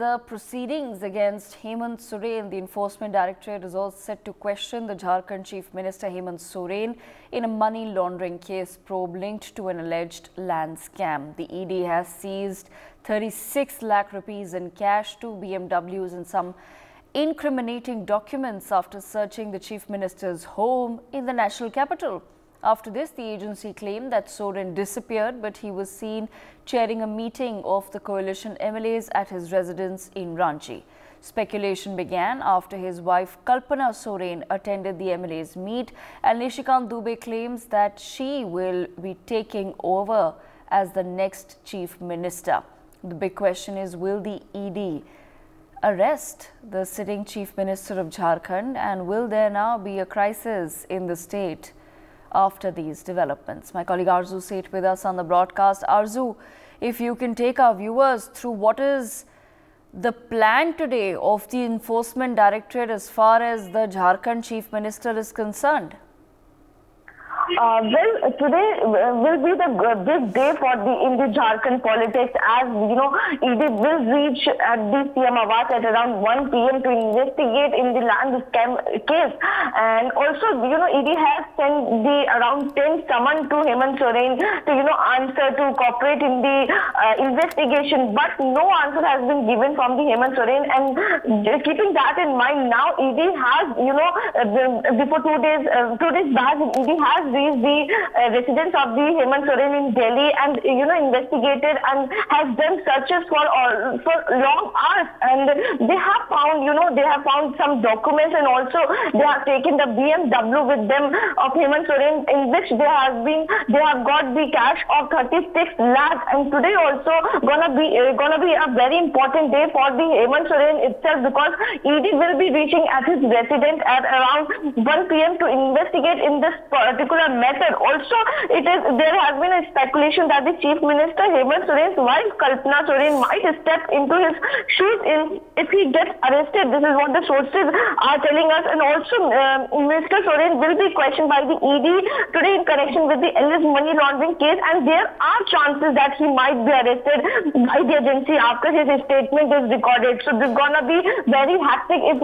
The proceedings against Hemant Soren, the Enforcement Directorate, is all set to question the Jharkhand Chief Minister Hemant Soren in a money laundering case probe linked to an alleged land scam. The ED has seized 36 lakh rupees in cash, 2 BMWs and some incriminating documents after searching the Chief Minister's home in the national capital. After this, the agency claimed that Soren disappeared, but he was seen chairing a meeting of the coalition MLAs at his residence in Ranchi. Speculation began after his wife Kalpana Soren attended the MLAs meet, and Nishikant Dubey claims that she will be taking over as the next chief minister. The big question is, will the ED arrest the sitting chief minister of Jharkhand, and will there now be a crisis in the state after these developments? My colleague Arzu sat with us on the broadcast. Arzu, if you can take our viewers through what is the plan today of the Enforcement Directorate as far as the Jharkhand Chief Minister is concerned. Well, today will be the big day for the Jharkhand politics, as you know, ED will reach at the CM Awas at around 1 p.m. to investigate in the land scam case. And also, you know, ED has sent the around 10 summons to Hemant Soren to, you know, answer to cooperate in the investigation. But no answer has been given from the Hemant Soren. And keeping that in mind, now ED has, you know, before 2 days, back, ED has the residents of the Hemant Soren in Delhi and, you know, investigated and has done searches for long hours, and they have found, you know, they have found some documents, and also they have taken the BMW with them of Hemant Soren, in which they have got the cash of 36 lakh. And today also gonna be a very important day for the Hemant Soren itself, because ED will be reaching at his residence at around 1 p.m. to investigate in this particular method. Also, there has been a speculation that the Chief Minister Hemant Soren's wife Kalpana Soren might step into his shoes if he gets arrested. This is what the sources are telling us. And also, Mr. Soren will be questioned by the ED today in connection with the alleged money laundering case, and there are chances that he might be arrested by the agency after his statement is recorded. So this is gonna be very hectic if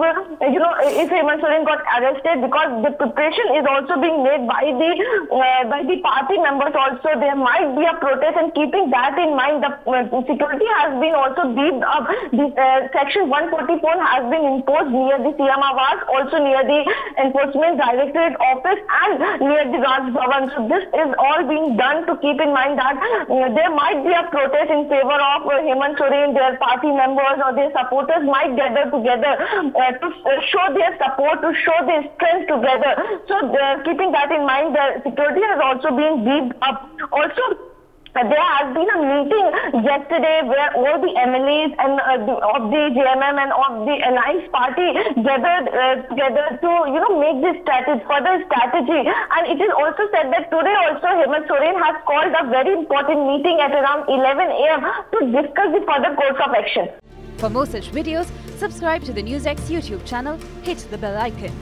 you know, if Hemant Soren got arrested, because the preparation is also being made by the party members. Also, there might be a protest, and keeping that in mind, the security has been also beefed up. The section 144 has been imposed near the CM Awas, also near the Enforcement Directorate office, and near the Raj Bhavan. So this is all being done to keep in mind that there might be a protest in favor of Hemant Soren. Their party members or their supporters might gather together to show their support, to show their strength together. So keeping that in mind, the security has also been beefed up. Also, there has been a meeting yesterday where all the MLAs and of the JMM and of the Alliance Party gathered together to, you know, make this further strategy. And it is also said that today also Hemant Soren has called a very important meeting at around 11 a.m. to discuss the further course of action. For more such videos, subscribe to the NewsX YouTube channel, hit the bell icon.